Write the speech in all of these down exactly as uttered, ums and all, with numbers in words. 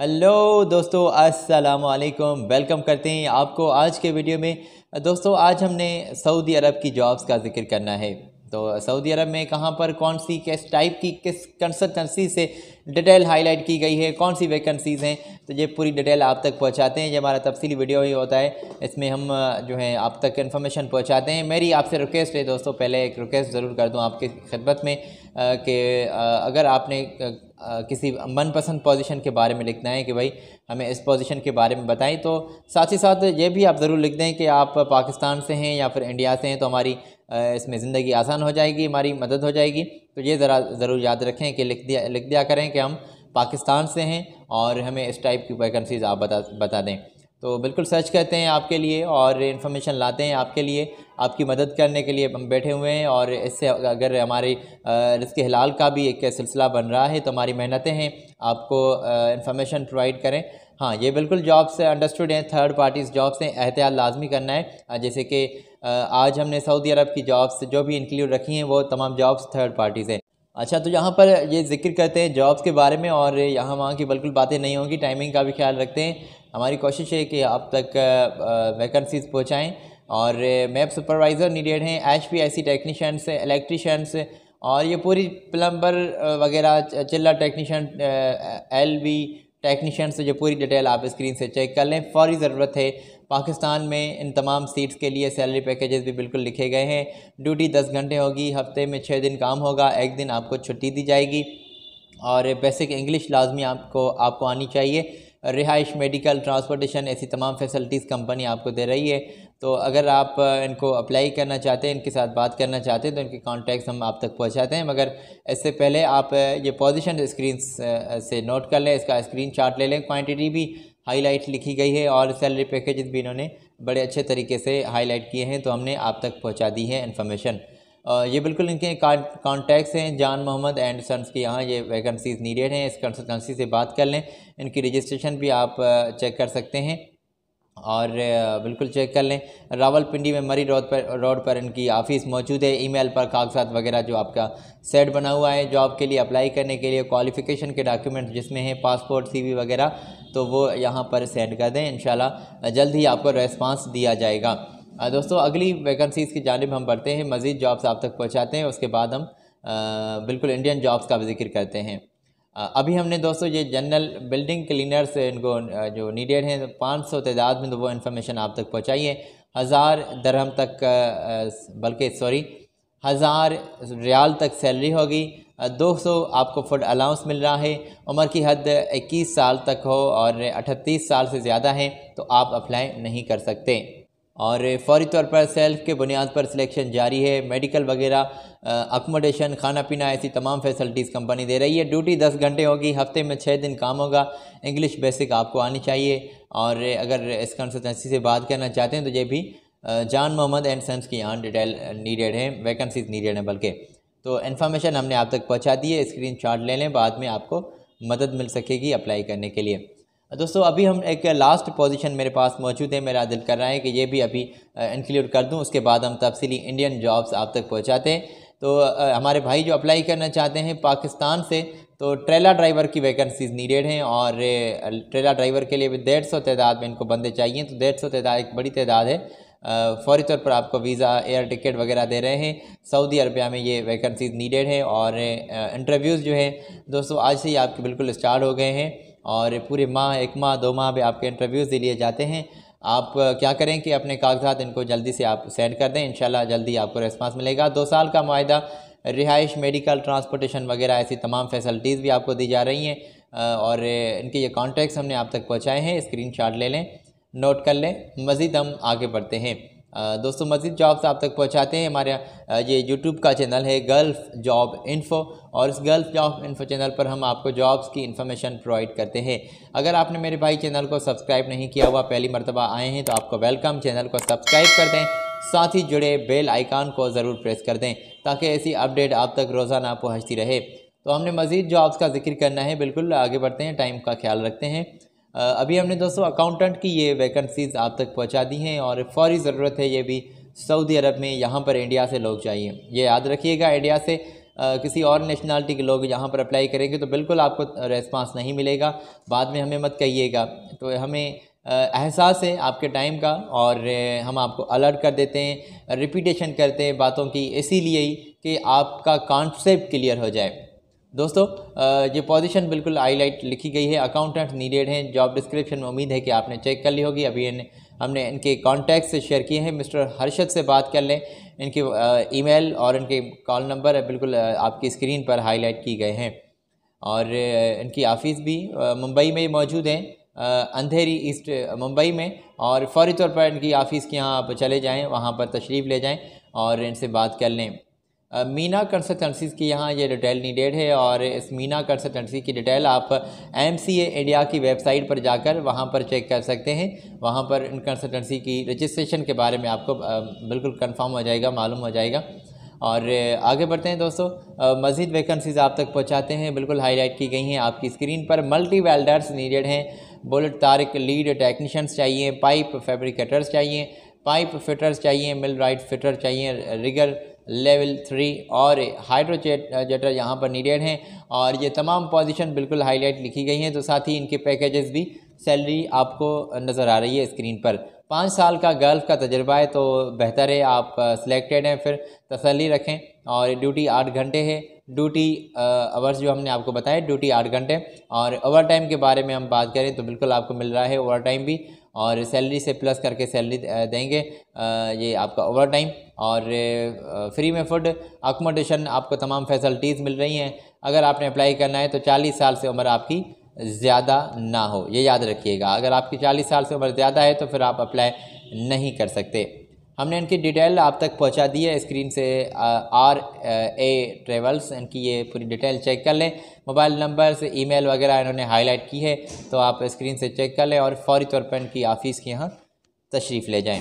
Hello दोस्तों, अस्सलाम वालेकुम। वेलकम करते हैं आपको आज के वीडियो में। दोस्तों आज हमने सऊदी अरब की जॉब्स का जिक्र करना है। तो सऊदी अरब में कहां पर कौन सी किस टाइप की किस कंसल्टेंसी से डिटेल हाईलाइट की गई है, कौन सी वैकेंसीज़ हैं, तो ये पूरी डिटेल आप तक पहुंचाते हैं। ये हमारा तफसीली वीडियो ही होता है, इसमें हम जो है आप तक इन्फॉर्मेशन पहुंचाते हैं। मेरी आपसे रिक्वेस्ट है दोस्तों, पहले एक रिक्वेस्ट ज़रूर कर दूं आपकी खिदमत में कि अगर आपने किसी मनपसंद पोजीशन के बारे में लिखना है कि भाई हमें इस पोजीशन के बारे में बताएं, तो साथ ही साथ ये भी आप ज़रूर लिख दें कि आप पाकिस्तान से हैं या फिर इंडिया से हैं, तो हमारी इसमें ज़िंदगी आसान हो जाएगी, हमारी मदद हो जाएगी। तो ये ज़रा ज़रूर याद रखें कि लिख दिया लिख दिया करें कि हम पाकिस्तान से हैं और हमें इस टाइप की वैकेंसीज़ आप बता बता दें। तो बिल्कुल सर्च करते हैं आपके लिए और इन्फॉर्मेशन लाते हैं आपके लिए, आपकी मदद करने के लिए हम बैठे हुए हैं। और इससे अगर हमारे रिज़्क़ हलाल का भी एक सिलसिला बन रहा है, तो हमारी मेहनतें हैं आपको इन्फॉर्मेशन प्रोवाइड करें। हाँ, ये बिल्कुल जॉब से अंडरस्टूड हैं, थर्ड पार्टीज़ जॉब से एहतियात लाजमी करना है। जैसे कि आज हमने सऊदी अरब की जॉब्स जो भी इंक्लूड रखी हैं, वो तमाम जॉब्स थर्ड पार्टीज़ हैं। अच्छा, तो यहाँ पर ये जिक्र करते हैं जॉब्स के बारे में और यहाँ वहाँ की बिल्कुल बातें नहीं होंगी, टाइमिंग का भी ख्याल रखते हैं। हमारी कोशिश है कि आप तक वैकेंसीज़ पहुँचाएँ। और मैप सुपरवाइज़र नीडेड हैं, H P I C technicians, electricians और ये पूरी प्लम्बर वगैरह, चिल्ला टेक्नीशियन, एल वी टेक्नीशियन, से जो पूरी डिटेल आप स्क्रीन से चेक कर लें। फौरी ज़रूरत है। पाकिस्तान में इन तमाम सीट्स के लिए सैलरी पैकेजेस भी बिल्कुल लिखे गए हैं। ड्यूटी दस घंटे होगी, हफ्ते में छः दिन काम होगा, एक दिन आपको छुट्टी दी जाएगी। और बेसिक इंग्लिश लाजमी आपको आपको आनी चाहिए। रिहाइश, मेडिकल, ट्रांसपोर्टेशन, ऐसी तमाम फैसिलिटीज़ कंपनी आपको दे रही है। तो अगर आप इनको अप्लाई करना चाहते हैं, इनके साथ बात करना चाहते हैं, तो इनके कॉन्टैक्ट्स हम आप तक पहुंचाते हैं। मगर इससे पहले आप ये पोजीशन स्क्रीन से नोट कर लें, इसका स्क्रीनशॉट ले लें। क्वांटिटी भी हाईलाइट लिखी गई है और सैलरी पैकेजेस भी इन्होंने बड़े अच्छे तरीके से हाईलाइट किए हैं। तो हमने आप तक पहुँचा दी है इन्फॉर्मेशन। ये बिल्कुल इनके कॉन्टैक्ट्स हैं, जान मोहम्मद एंड सन्स के यहाँ ये वैकेंसीज़ नीडेड हैं। इस कंसल्टेंसी से बात कर लें, इनकी रजिस्ट्रेशन भी आप चेक कर सकते हैं और बिल्कुल चेक कर लें। रावलपिंडी में मरी रोड पर रोड पर इनकी ऑफ़िस मौजूद है। ईमेल पर कागजात वगैरह जो आपका सेट बना हुआ है जॉब के लिए अप्लाई करने के लिए, क्वालिफ़िकेशन के डॉक्यूमेंट्स जिसमें हैं पासपोर्ट, सीवी वगैरह, तो वो यहाँ पर सेंड कर दें। इंशाल्लाह जल्द ही आपको रेस्पॉन्स दिया जाएगा। दोस्तों अगली वैकेंसीज़ की जानिब हम बढ़ते हैं, मज़ीद जॉब्स आप तक पहुँचाते हैं। उसके बाद हम बिल्कुल इंडियन जॉब्स का भी जिक्र करते हैं। अभी हमने दोस्तों ये जनरल बिल्डिंग क्लीनर्स इनको जो नीडेड हैं, पाँच सौ तादाद में, तो वो इन्फॉर्मेशन आप तक पहुँचाई है। हज़ार दरहम तक बल्कि सॉरी हज़ार रियाल तक सैलरी होगी। दो सौ आपको फूड अलाउंस मिल रहा है। उम्र की हद इक्कीस साल तक हो और अठतीस साल से ज़्यादा है तो आप अप्लाई नहीं कर सकते। और फौरी तौर पर सेल्फ के बुनियाद पर सिलेक्शन जारी है। मेडिकल वगैरह, अकोमोडेशन, खाना पीना, ऐसी तमाम फैसिलिटीज़ कंपनी दे रही है। ड्यूटी दस घंटे होगी, हफ्ते में छः दिन काम होगा। इंग्लिश बेसिक आपको आनी चाहिए। और अगर इस कंसल्टेंसी से बात करना चाहते हैं तो ये भी जान मोहम्मद एंड सन्स की यहाँ डिटेल नीडेड है, वैकेंसीज नीडेड हैं बल्कि। तो इन्फॉर्मेशन हमने आप तक पहुँचा दी है, स्क्रीन शॉट ले लें, बाद में आपको मदद मिल सकेगी अप्लाई करने के लिए। दोस्तों अभी हम एक लास्ट पोजीशन मेरे पास मौजूद है, मेरा दिल कर रहा है कि ये भी अभी इंक्लूड कर दूं। उसके बाद हम तफसीली इंडियन जॉब्स आप तक पहुंचाते हैं। तो हमारे भाई जो अप्लाई करना चाहते हैं पाकिस्तान से, तो ट्रेलर ड्राइवर की वैकेंसीज नीडेड हैं। और ट्रेलर ड्राइवर के लिए भी डेढ़ सौ तादाद में इनको बंदे चाहिए। तो डेढ़ सौ तादाद एक बड़ी तादाद है। फौरी तौर पर आपको वीज़ा, एयर टिकट वगैरह दे रहे हैं। सऊदी अरबिया में ये वैकेंसीज नीडेड है। और इंटरव्यूज़ जो है दोस्तों आज से ही आपके बिल्कुल स्टार्ट हो गए हैं और पूरे माह, एक माह, दो माह भी आपके इंटरव्यूज़ लिए जाते हैं। आप क्या करें कि अपने कागजात इनको जल्दी से आप सेंड कर दें, इंशाल्लाह जल्दी आपको रिस्पांस मिलेगा। दो साल का मुआहदा, रिहाइश, मेडिकल, ट्रांसपोर्टेशन वगैरह, ऐसी तमाम फैसिलिटीज़ भी आपको दी जा रही हैं। और इनके ये कॉन्टैक्ट्स हमने आप तक पहुँचाए हैं, स्क्रीनशॉट ले लें, नोट कर लें। मज़ीद हम आगे बढ़ते हैं दोस्तों, मज़ीद जॉब्स आप तक पहुँचाते हैं। हमारे ये यूट्यूब का चैनल है गल्फ़ जॉब इन्फो, और इस गल्फ़ जॉब इन्फो चैनल पर हम आपको जॉब्स की इन्फॉर्मेशन प्रोवाइड करते हैं। अगर आपने मेरे भाई चैनल को सब्सक्राइब नहीं किया हुआ, पहली मरतबा आए हैं, तो आपको वेलकम। चैनल को सब्सक्राइब कर दें, साथ ही जुड़े बेल आइकान को ज़रूर प्रेस कर दें ताकि ऐसी अपडेट आप तक रोज़ाना पहुँचती रहे। तो हमने मज़ीद जॉब्स का जिक्र करना है, बिल्कुल आगे बढ़ते हैं, टाइम का ख्याल रखते हैं। अभी हमने दोस्तों अकाउंटेंट की ये वैकेंसीज़ आप तक पहुंचा दी हैं और फौरी ज़रूरत है। ये भी सऊदी अरब में, यहाँ पर इंडिया से लोग चाहिए। ये याद रखिएगा, इंडिया से किसी और नेशनलिटी के लोग यहाँ पर अप्लाई करेंगे तो बिल्कुल आपको रेस्पॉन्स नहीं मिलेगा। बाद में हमें मत कहिएगा, तो हमें एहसास है आपके टाइम का और हम आपको अलर्ट कर देते हैं, रिपीटेशन करते हैं बातों की, इसीलिए ही कि आपका कॉन्सेप्ट क्लियर हो जाए। दोस्तों ये पोजीशन बिल्कुल हाईलाइट लिखी गई है, अकाउंटेंट नीडेड हैं। जॉब डिस्क्रिप्शन में उम्मीद है कि आपने चेक कर ली होगी। अभी इन, हमने इनके कॉन्टैक्ट से शेयर किए हैं। मिस्टर हर्षद से बात कर लें, इनके ईमेल और इनके कॉल नंबर बिल्कुल आपकी स्क्रीन पर हाईलाइट की गए हैं। और इनकी ऑफ़िस भी मुंबई में मौजूद हैं, अंधेरी ईस्ट मुंबई में। और फौरी तौर पर इनकी ऑफ़िस के यहाँ आप चले जाएँ, वहाँ पर तशरीफ़ ले जाएँ और इनसे बात कर लें। मीना कंसल्टेंसीज़ की यहाँ ये डिटेल नीडेड है और इस मीना कंसल्टेंसी की डिटेल आप एमसीए इंडिया की वेबसाइट पर जाकर वहाँ पर चेक कर सकते हैं। वहाँ पर इन कंसल्टेंसी की रजिस्ट्रेशन के बारे में आपको बिल्कुल कंफर्म हो जाएगा, मालूम हो जाएगा। और आगे बढ़ते हैं दोस्तों, मज़ीद वैकेंसीज़ आप तक पहुँचाते हैं, बिल्कुल हाईलाइट की गई हैं आपकी स्क्रीन पर। मल्टी वेल्डर्स नीडेड हैं, बुलेट तारिक लीड टेक्नीशियंस चाहिए, पाइप फैब्रिकेटर्स चाहिए, पाइप फिटर्स चाहिए, मिल राइट फिटर चाहिए, रिगर लेवल थ्री और हाइड्रोजेट जेटर यहाँ पर नीडेड हैं। और ये तमाम पोजीशन बिल्कुल हाईलाइट लिखी गई हैं। तो साथ ही इनके पैकेजेस भी, सैलरी आपको नज़र आ रही है स्क्रीन पर। पाँच साल का गल्फ़ का तजर्बा है तो बेहतर है, आप सिलेक्टेड हैं, फिर तसल्ली रखें। और ड्यूटी आठ घंटे है, ड्यूटी आवर्स जो हमने आपको बताया, ड्यूटी आठ घंटे। और ओवर टाइम के बारे में हम बात करें तो बिल्कुल आपको मिल रहा है ओवर टाइम भी, और सैलरी से प्लस करके सैलरी देंगे ये आपका ओवर टाइम। और फ्री में फूड अकोमोडेशन, आपको तमाम फैसिलिटीज़ मिल रही हैं। अगर आपने अप्लाई करना है तो चालीस साल से उम्र आपकी ज़्यादा ना हो, ये याद रखिएगा। अगर आपकी चालीस साल से उम्र ज़्यादा है तो फिर आप अप्लाई नहीं कर सकते। हमने इनकी डिटेल आप तक पहुंचा दी है स्क्रीन से। आर ए ट्रेवल्स इनकी ये पूरी डिटेल चेक कर लें। मोबाइल नंबर से ईमेल वगैरह इन्होंने हाईलाइट की है तो आप स्क्रीन से चेक कर लें और फौरी तौर पर इनकी ऑफ़िस के यहाँ तशरीफ़ ले जाएं।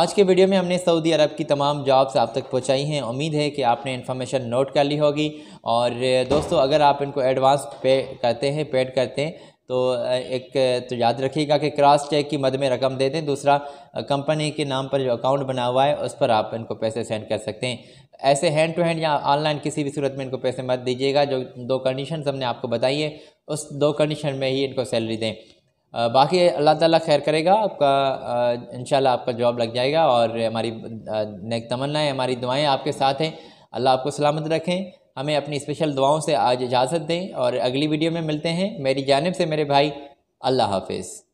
आज के वीडियो में हमने सऊदी अरब की तमाम जॉब्स आप तक पहुंचाई हैं। उम्मीद है कि आपने इन्फॉर्मेशन नोट कर ली होगी। और दोस्तों अगर आप इनको एडवांस पे करते हैं पेड करते हैं तो एक तो याद रखिएगा कि क्रॉस चेक की मद में रकम दे दें। दूसरा, कंपनी के नाम पर जो अकाउंट बना हुआ है उस पर आप इनको पैसे सेंड कर सकते हैं। ऐसे हैंड टू हैंड या ऑनलाइन किसी भी सूरत में इनको पैसे मत दीजिएगा। जो दो कंडीशन हमने आपको बताई है उस दो कंडीशन में ही इनको सैलरी दें। बाकी अल्लाह ताला खैर करेगा, आपका इंशाल्लाह आपका जॉब लग जाएगा। और हमारी नेक तमन्नाएँ, हमारी दुआएँ आपके साथ हैं। अल्लाह आपको सलामत रखें, हमें अपनी स्पेशल दुआओं से आज इजाज़त दें और अगली वीडियो में मिलते हैं। मेरी जानिब से मेरे भाई, अल्लाह हाफिज़।